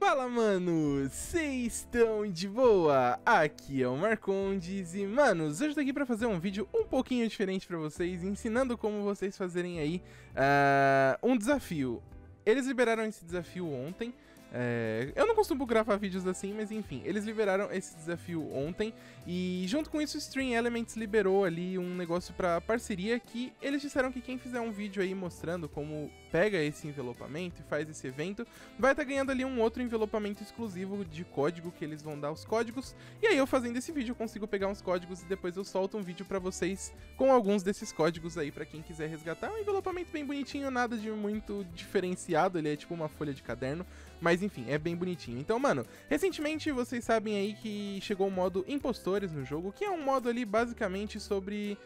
Fala, mano, vocês estão de boa? Aqui é o Marcondes e, manos, hoje eu tô aqui pra fazer um vídeo um pouquinho diferente pra vocês, ensinando como vocês fazerem aí um desafio. Eles liberaram esse desafio ontem. Eu não costumo gravar vídeos assim, mas enfim, eles liberaram esse desafio ontem e junto com isso o Stream Elements liberou ali um negócio pra parceria que eles disseram que quem fizer um vídeo aí mostrando como pega esse envelopamento e faz esse evento vai estar ganhando ali um outro envelopamento exclusivo de código que eles vão dar os códigos, e aí eu fazendo esse vídeo eu consigo pegar uns códigos e depois eu solto um vídeo pra vocês com alguns desses códigos aí pra quem quiser resgatar. Um envelopamento bem bonitinho, nada de muito diferenciado, ele é tipo uma folha de caderno, mas enfim, é bem bonitinho. Então, mano, recentemente vocês sabem aí que chegou o modo Impostores no jogo, que é um modo ali basicamente sobre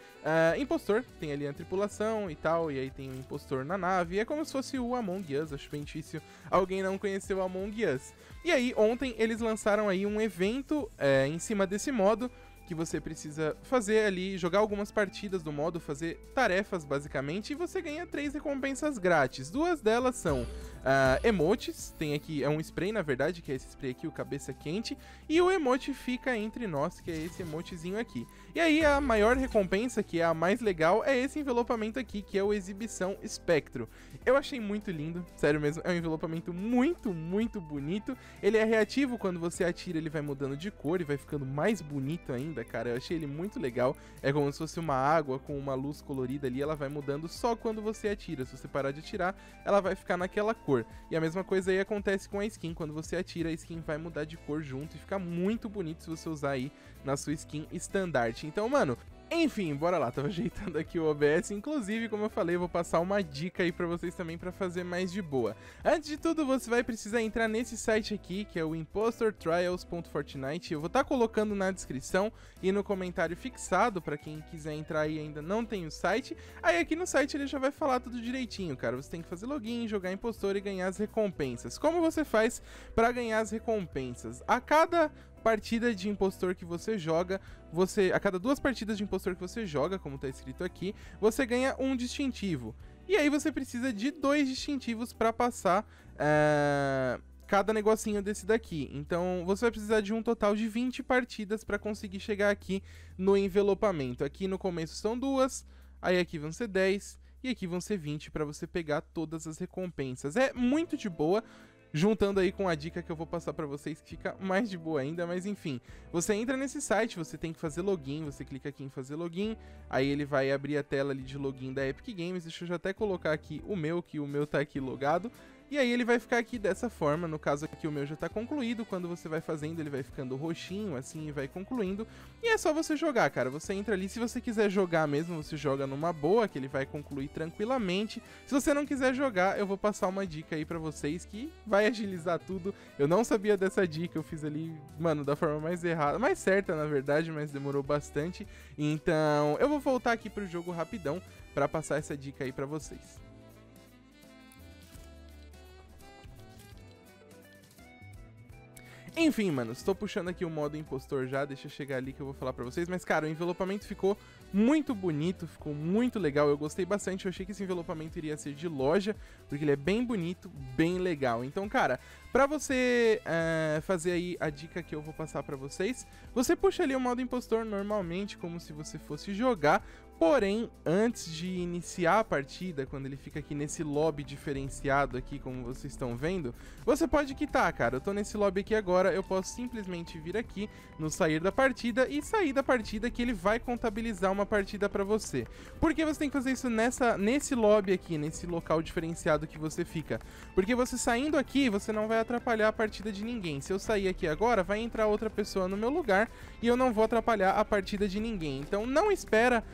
impostor. Tem ali a tripulação e tal, e aí tem um impostor na nave. É como se fosse o Among Us, acho bem difícil alguém não conhecer o Among Us. E aí, ontem eles lançaram aí um evento em cima desse modo, que você precisa fazer ali, jogar algumas partidas do modo, fazer tarefas basicamente, e você ganha 3 recompensas grátis. Duas delas são emotes, tem aqui, é um spray na verdade, que é esse spray aqui, o Cabeça Quente, e o emote Fica Entre Nós, que é esse emotezinho aqui. E aí a maior recompensa, que é a mais legal, é esse envelopamento aqui, que é o Exibição Spectro. Eu achei muito lindo, sério mesmo, é um envelopamento muito, muito bonito. Ele é reativo, quando você atira ele vai mudando de cor e vai ficando mais bonito ainda, cara. Eu achei ele muito legal. É como se fosse uma água com uma luz colorida ali, ela vai mudando só quando você atira. Se você parar de atirar, ela vai ficar naquela cor. E a mesma coisa aí acontece com a skin. Quando você atira, a skin vai mudar de cor junto e fica muito bonito se você usar aí na sua skin standard. Então, mano, enfim, bora lá, tava ajeitando aqui o OBS, inclusive, como eu falei, eu vou passar uma dica aí pra vocês também pra fazer mais de boa. Antes de tudo, você vai precisar entrar nesse site aqui, que é o impostortrials.fortnite, eu vou estar colocando na descrição e no comentário fixado, pra quem quiser entrar aí e ainda não tem o site, aí aqui no site ele já vai falar tudo direitinho, cara, você tem que fazer login, jogar impostor e ganhar as recompensas. Como você faz pra ganhar as recompensas? A cada partida de impostor que você joga, a cada 2 partidas de impostor que você joga, como tá escrito aqui, você ganha um distintivo. E aí você precisa de 2 distintivos para passar cada negocinho desse daqui. Então você vai precisar de um total de 20 partidas para conseguir chegar aqui no envelopamento. Aqui no começo são 2, aí aqui vão ser 10 e aqui vão ser 20 para você pegar todas as recompensas. É muito de boa. Juntando aí com a dica que eu vou passar pra vocês, que fica mais de boa ainda, mas enfim. Você entra nesse site, você tem que fazer login, você clica aqui em fazer login, aí ele vai abrir a tela ali de login da Epic Games, deixa eu já até colocar aqui o meu, que o meu tá aqui logado. E aí ele vai ficar aqui dessa forma, no caso aqui o meu já tá concluído, quando você vai fazendo ele vai ficando roxinho assim e vai concluindo. E é só você jogar, cara, você entra ali, se você quiser jogar mesmo, você joga numa boa, que ele vai concluir tranquilamente. Se você não quiser jogar, eu vou passar uma dica aí pra vocês que vai agilizar tudo. Eu não sabia dessa dica, eu fiz ali, mano, da forma mais errada, mais certa na verdade, mas demorou bastante. Então eu vou voltar aqui pro jogo rapidão pra passar essa dica aí pra vocês. Enfim, mano, estou puxando aqui o modo impostor já, deixa eu chegar ali que eu vou falar pra vocês. Mas, cara, o envelopamento ficou muito bonito, ficou muito legal, eu gostei bastante. Eu achei que esse envelopamento iria ser de loja, porque ele é bem bonito, bem legal. Então, cara, pra você fazer aí a dica que eu vou passar pra vocês, você puxa ali o modo impostor normalmente, como se você fosse jogar. Porém, antes de iniciar a partida, quando ele fica aqui nesse lobby diferenciado aqui, como vocês estão vendo, você pode quitar, cara. Eu tô nesse lobby aqui agora, eu posso simplesmente vir aqui no sair da partida e sair da partida, que ele vai contabilizar uma partida pra você. Por que você tem que fazer isso nesse lobby aqui, nesse local diferenciado que você fica? Porque você saindo aqui, você não vai atrapalhar a partida de ninguém. Se eu sair aqui agora, vai entrar outra pessoa no meu lugar e eu não vou atrapalhar a partida de ninguém. Então não espera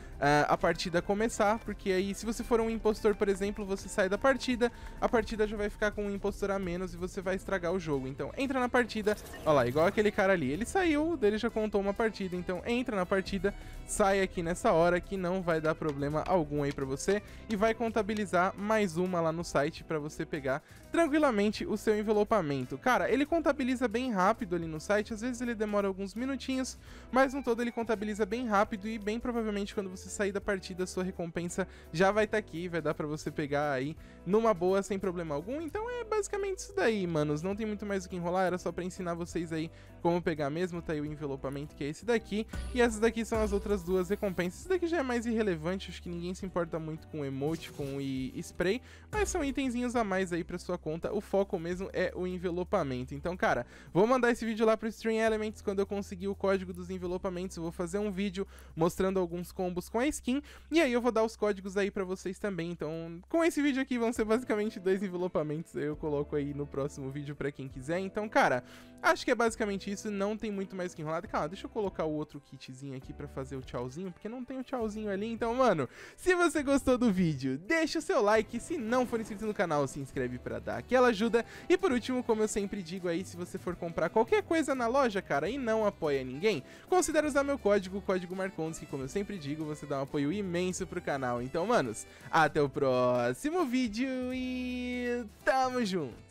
a partida começar, porque aí se você for um impostor, por exemplo, você sai da partida, a partida já vai ficar com um impostor a menos e você vai estragar o jogo. Então entra na partida, olha lá, igual aquele cara ali, ele saiu, ele já contou uma partida, então entra na partida, sai aqui nessa hora que não vai dar problema algum aí pra você e vai contabilizar mais uma lá no site pra você pegar tranquilamente o seu envelopamento. Cara, ele contabiliza bem rápido ali no site, às vezes ele demora alguns minutinhos, mas no todo ele contabiliza bem rápido e bem provavelmente quando você sair da partida, sua recompensa já vai estar aqui, vai dar pra você pegar aí numa boa, sem problema algum. Então é basicamente isso daí, manos, não tem muito mais o que enrolar, era só pra ensinar vocês aí como pegar mesmo, tá aí o envelopamento que é esse daqui, e essas daqui são as outras duas recompensas. Isso daqui já é mais irrelevante, acho que ninguém se importa muito com emote, com e spray, mas são itenzinhos a mais aí pra sua conta, o foco mesmo é o envelopamento. Então, cara, vou mandar esse vídeo lá pro Stream Elements, quando eu conseguir o código dos envelopamentos, eu vou fazer um vídeo mostrando alguns combos com a skin, e aí eu vou dar os códigos aí pra vocês também. Então, com esse vídeo aqui vão ser basicamente dois envelopamentos, eu coloco aí no próximo vídeo pra quem quiser. Então, cara, acho que é basicamente isso, não tem muito mais o que enrolar. Calma, deixa eu colocar o outro kitzinho aqui pra fazer o tchauzinho, porque não tem o tchauzinho ali. Então, mano, se você gostou do vídeo, deixa o seu like, se não for inscrito no canal, se inscreve pra dar aquela ajuda. E por último, como eu sempre digo aí, se você for comprar qualquer coisa na loja, cara, e não apoia ninguém, considera usar meu código, o código Marcondes, que como eu sempre digo, você dá um apoio imenso pro canal. Então, manos, até o próximo vídeo e tamo junto!